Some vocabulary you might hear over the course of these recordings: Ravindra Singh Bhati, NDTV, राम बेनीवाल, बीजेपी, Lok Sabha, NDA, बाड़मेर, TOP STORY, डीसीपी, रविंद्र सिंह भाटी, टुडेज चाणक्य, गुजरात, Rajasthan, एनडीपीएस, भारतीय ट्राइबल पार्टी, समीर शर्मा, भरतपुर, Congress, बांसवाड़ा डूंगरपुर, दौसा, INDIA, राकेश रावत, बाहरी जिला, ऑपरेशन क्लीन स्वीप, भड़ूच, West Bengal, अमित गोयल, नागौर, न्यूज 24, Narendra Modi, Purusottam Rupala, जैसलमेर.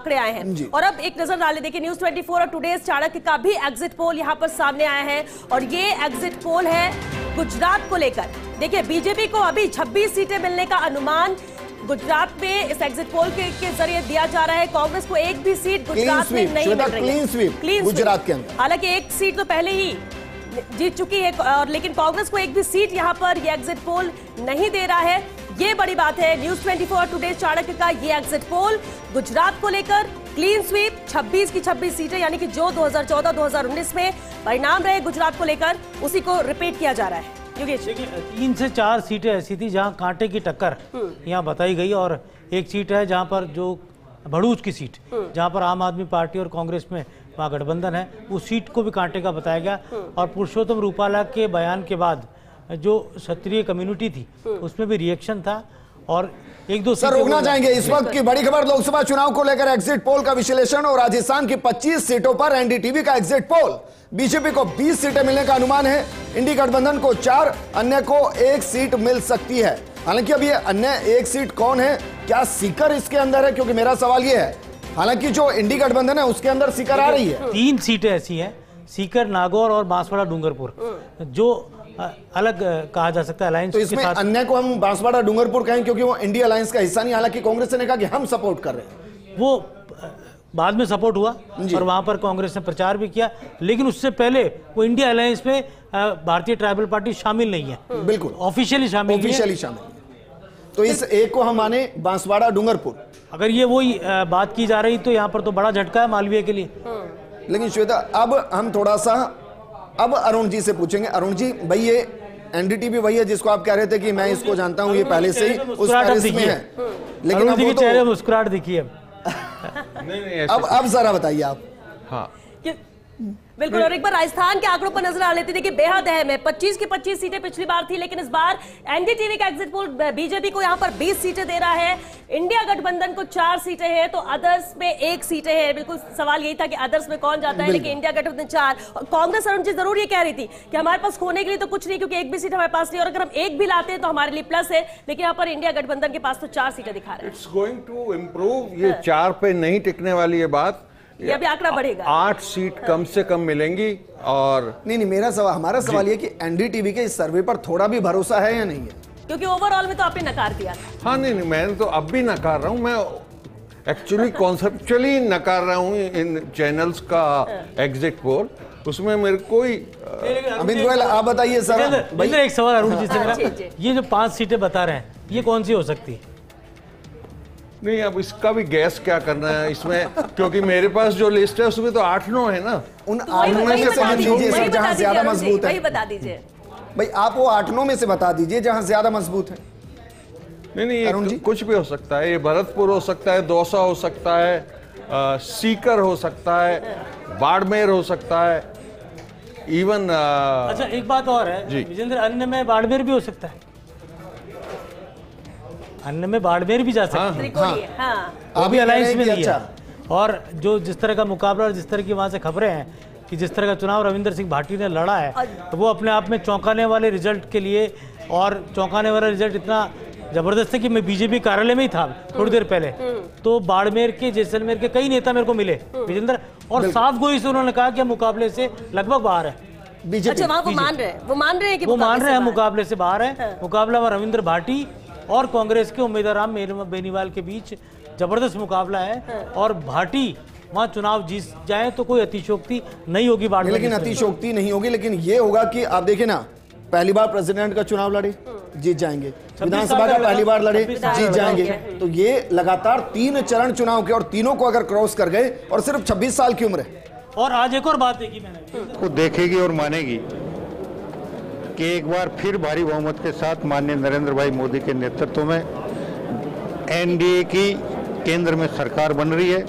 आंकड़े आए हैं। और अब एक नजर डाले देखिए न्यूज 24 और टुडेज चाणक्य का भी एग्जिट पोल यहाँ पर सामने आया है और ये एग्जिट पोल है गुजरात को लेकर। देखिए बीजेपी को अभी 26 सीटें मिलने का अनुमान गुजरात में इस एग्जिट पोल के जरिए दिया जा रहा है। कांग्रेस को एक भी सीट गुजरात में नहीं मिल रही है गुजरात के अंदर, हालांकि एक सीट तो पहले ही जीत चुकी है और लेकिन कांग्रेस को एक भी सीट यहाँ पर ये एग्जिट पोल नहीं दे रहा है। ये बड़ी बात है। न्यूज 24 टुडे चाणक्य का ये एग्जिट पोल गुजरात को लेकर क्लीन स्वीप 26 की 26 सीटें, यानी कि जो 2014-2019 में परिणाम रहे गुजरात को लेकर उसी को रिपीट किया जा रहा है। 3 से 4 सीटें ऐसी थी जहाँ कांटे की टक्कर यहाँ बताई गई और एक सीट है जहाँ पर जो भड़ूच की सीट जहाँ पर आम आदमी पार्टी और कांग्रेस में वहाँ गठबंधन है, उस सीट को भी कांटे का बताया गया। और पुरुषोत्तम रूपाला के बयान के बाद जो क्षत्रिय कम्युनिटी थी उसमें भी रिएक्शन था और एक दो सर रुकना चाहेंगे। इस वक्त की बड़ी खबर लोकसभा चुनाव को लेकर एग्जिट पोल का विश्लेषण और राजस्थान की 25 सीटों पर एनडीटीवी का एग्जिट पोल। बीजेपी को 20 सीटें मिलने का अनुमान है, इंडी गठबंधन को 4, अन्य को 1 सीट मिल सकती है। हालांकि अब ये अन्य 1 सीट कौन है, क्या सीकर इसके अंदर है, क्योंकि मेरा सवाल ये है हालांकि जो इंडी गठबंधन है उसके अंदर सीकर आ रही है। 3 सीटें ऐसी हैं सीकर, नागौर और बांसवाड़ा डूंगरपुर, जो अलग कहा जा सकता है अलायंस। तो इसमें अन्य को हम बांसवाड़ा डूंगरपुर कहें क्योंकि वो इंडिया अलायंस का हिस्सा नहीं, हालांकि कांग्रेस ने कहा कि हम सपोर्ट कर रहे हैं। वो बाद में सपोर्ट हुआ और वहां पर कांग्रेस ने प्रचार भी किया, लेकिन उससे पहले वो इंडिया अलायंस में भारतीय ट्राइबल पार्टी शामिल नहीं है, बिल्कुल ऑफिशियली शामिल। तो इस एक को हम माने बांसवाड़ा डूंगरपुर। अगर ये वही बात की जा रही तो यहाँ पर तो बड़ा झटका है मालवीय के लिए। लेकिन श्वेता अब हम थोड़ा सा अब अरुण जी से पूछेंगे। अरुण जी भाई ये एनडीटीवी वही है जिसको आप कह रहे थे कि मैं इसको जानता हूँ, ये पहले से ही उस पेरिस में है, लेकिन अब वो तो मुस्कुराहट दिखी है। अब जरा बताइए आप। हाँ बिल्कुल। और एक बार राजस्थान के आंकड़ों पर नजर आ लेती थी कि बेहद अहम है। 25 की 25 सीटें पिछली बार थी, लेकिन इस बार एनडीटीवी का एग्जिट पोल बीजेपी को यहां पर 20 सीटें दे रहा है, इंडिया गठबंधन को 4 सीटें हैं तो अदर्स में 1 सीटें हैं। बिल्कुल सवाल यही था कि अदर्स में कौन जाता है, लेकिन इंडिया गठबंधन 4 और कांग्रेस। अरुण जी जरूर ये कह रही थी कि हमारे पास खोने के लिए तो कुछ नहीं क्योंकि एक भी सीट हमारे पास नहीं और अगर हम एक भी लाते हैं तो हमारे लिए प्लस है, लेकिन यहाँ पर इंडिया गठबंधन के पास तो 4 सीटें दिखा रहे हैं। इट्स गोइंग टू इम्प्रूव, ये 4 पे नहीं टिकने वाली ये बात, ये भी आंकड़ा बढ़ेगा। 8 सीट कम से कम मिलेंगी। और नहीं मेरा सवाल हमारा सवाल ये कि एनडीटीवी के इस सर्वे पर थोड़ा भी भरोसा है या नहीं है, क्योंकि ओवरऑल में तो आपने नकार दिया था। हाँ नहीं मैं तो अब भी नकार रहा हूँ, मैं एक्चुअली कॉन्सेप्चुअली नकार रहा हूँ इन चैनल्स का एग्जिट पोल, उसमें मेरे कोई। अमित गोयल आप बताइए सर। भाई एक सवाल अरुण जी से, ये जो 5 सीटें बता रहे हैं ये कौन सी हो सकती है? नहीं अब इसका भी गैस क्या करना है इसमें, क्योंकि मेरे पास जो लिस्ट है उसमें तो 8-9 है ना, उन तो 8-9 में से समझ लीजिए जहां ज्यादा मजबूत है, बता दीजिए भाई आप वो 8-9 में से बता दीजिए जहां ज्यादा मजबूत है। नहीं कुछ भी हो सकता है, ये भरतपुर हो सकता है, दौसा हो सकता है, सीकर हो सकता है, बाड़मेर हो सकता है, इवन अच्छा एक बात और है विजेंद्र, अन्य में बाड़मेर भी हो सकता है, अन्य में बाड़मेर भी जा सकते हैं। हाँ। अभी अलायंस में नहीं है और जो जिस तरह का मुकाबला और जिस तरह की वहाँ से खबरें हैं कि जिस तरह का चुनाव रविंद्र सिंह भाटी ने लड़ा है तो वो अपने आप में चौंकाने वाले रिजल्ट के लिए, और चौंकाने वाला रिजल्ट इतना जबरदस्त है कि मैं बीजेपी कार्यालय में ही था थोड़ी देर पहले, तो बाड़मेर के जैसलमेर के कई नेता मेरे को मिले विजेंद्र, और साफ गोई से उन्होंने कहा कि मुकाबले से लगभग बाहर है बीजेपी। वो मान रहे हैं मुकाबले से बाहर है, मुकाबला रविंद्र भाटी और कांग्रेस के उम्मीदवार राम बेनीवाल के बीच जबरदस्त मुकाबला है और भाटी वहाँ चुनाव जीत जाए तो कोई अतिशोक्ति नहीं होगी बाढ़ में। लेकिन अतिशोक्ति नहीं होगी, लेकिन ये होगा कि आप देखें ना, पहली बार प्रेसिडेंट का चुनाव लड़े जीत जाएंगे, विधानसभा का पहली बार लड़े जीत जाएंगे, तो ये लगातार 3 चरण चुनाव के और तीनों को अगर क्रॉस कर गए और सिर्फ 26 साल की उम्र है। और आज एक और बात देखी मैंने, देखेगी और मानेगी कि एक बार फिर भारी बहुमत के साथ माननीय नरेंद्र भाई मोदी के नेतृत्व में एनडीए की केंद्र में सरकार बन रही है।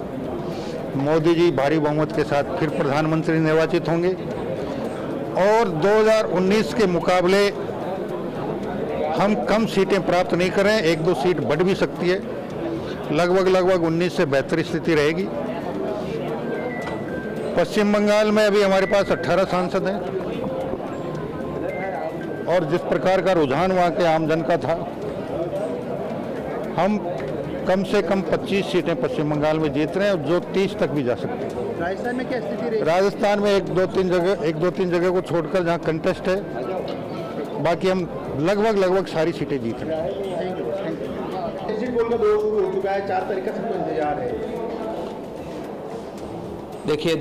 मोदी जी भारी बहुमत के साथ फिर प्रधानमंत्री निर्वाचित होंगे और 2019 के मुकाबले हम कम सीटें प्राप्त नहीं करें, 1-2 सीट बढ़ भी सकती है, लगभग 19 से बेहतर स्थिति रहेगी। पश्चिम बंगाल में अभी हमारे पास 18 सांसद हैं और जिस प्रकार का रुझान वहाँ के आमजन का था, हम कम से कम 25 सीटें पश्चिम बंगाल में जीत रहे हैं और जो 30 तक भी जा सकते हैं। राजस्थान में क्या स्थिति रही? राजस्थान में एक दो तीन जगह को छोड़कर जहां कंटेस्ट है, बाकी हम लगभग सारी सीटें जीत रहे हैं। एग्जिट पोल का दौर शुरू हो चुका है, 4 तारीख का सबको इंतजार है। देखिए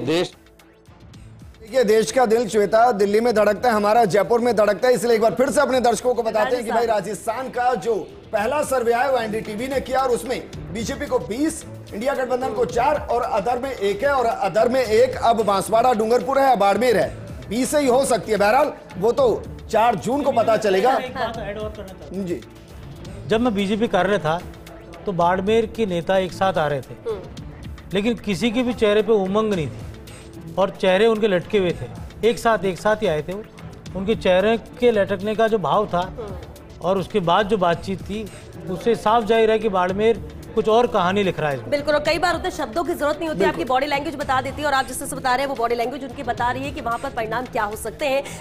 देश का दिल श्वेता दिल्ली में धड़कता है, हमारा जयपुर में धड़कता है, इसलिए एक बार फिर से अपने दर्शकों को बताते हैं कि भाई राजस्थान का जो पहला सर्वे आया वो एनडीटीवी ने किया और उसमें बीजेपी को 20, इंडिया गठबंधन को 4 और अदर में 1 है। और अदर में 1 अब बांसवाड़ा डूंगरपुर है, बाड़मेर है, 20 ही हो सकती है। बहरहाल वो तो 4 जून को पता चलेगा। जी, जब मैं बीजेपी कार्यालय था तो बाड़मेर के नेता एक साथ आ रहे थे, लेकिन किसी के भी चेहरे पे उमंग नहीं थी और चेहरे उनके लटके हुए थे। एक साथ ही आए थे। उनके चेहरे के लटकने का जो भाव था और उसके बाद जो बातचीत थी, उससे साफ जाहिर है कि बाड़मेर कुछ और कहानी लिख रहा है। बिल्कुल, और कई बार उतने शब्दों की जरूरत नहीं होती, आपकी बॉडी लैंग्वेज बता देती है। और आप जिससे बता रहे हैं वो बॉडी लैंग्वेज उनकी बता रही है कि वहाँ पर परिणाम क्या हो सकते हैं।